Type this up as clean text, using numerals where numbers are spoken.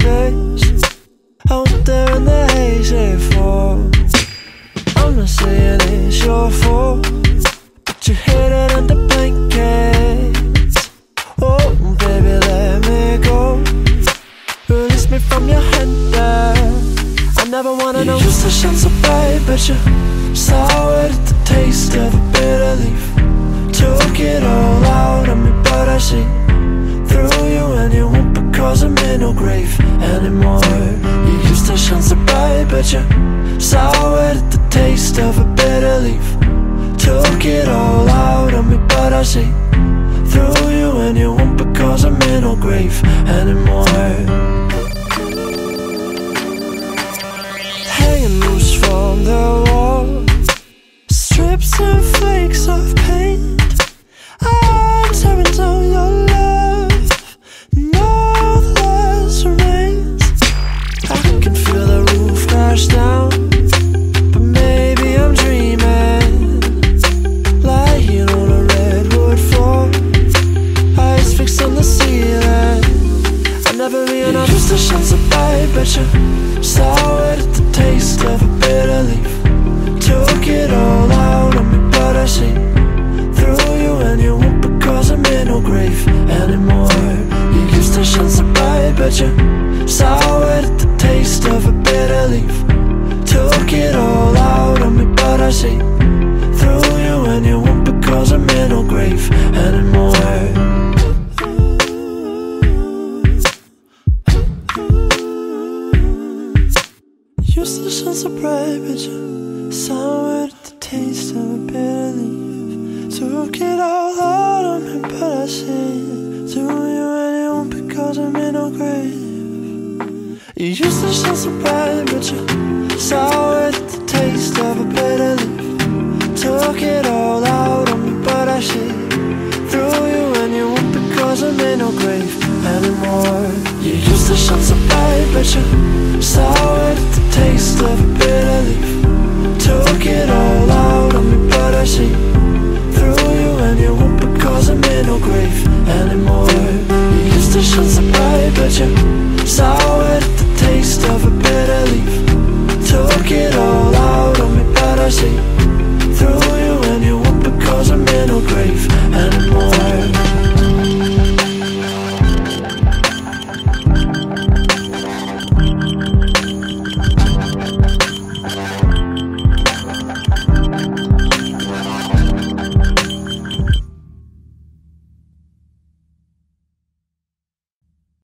space out there in the haze they fall. I'm not saying it's your fault, but you're hidden under the blankets. Oh baby, let me go, release me from your hand there. I never wanna know. You used to shine so bright, but you soured at the taste of a bitter leaf. Took it all out of me, but I see through you, and you won't be causing me no grief anymore. You used to shine so bright, but you soured at the taste of a bitter leaf. Took it all out of me, but I see through you, and you won't be causing me no grief anymore. On the wall, strips and flakes of paint, I'm tearing down your love. No less remains. I can feel the roof crash down, but maybe I'm dreaming. Lying on a redwood floor, eyes fixed on the ceiling. I never realized. You used to shine so bright, but you soured at the taste of a bitter leaf. Took it all out of me, but I see through you, and you won't be causing me no grief anymore. You used to shine so bright, but you soured at the taste of a bitter leaf. Took it all out of me, but I see through you, and you won't be causing me no grief anymore. Used to shine so bright, but you soured at the taste of a bitter leaf. Took it all out of me, but I see through you, and it won't be causing me no grief. You used to shine so bright, but you soured at the taste of a bitter leaf. Took it all out of me, but I see through you, and you won't be causing me no grief anymore. You used to shine so bright, but you soured at the taste of a bitter leaf. Took it all out of me, but I see through you, and you won't be causing me no grief anymore. You used to shine so bright, but you soured.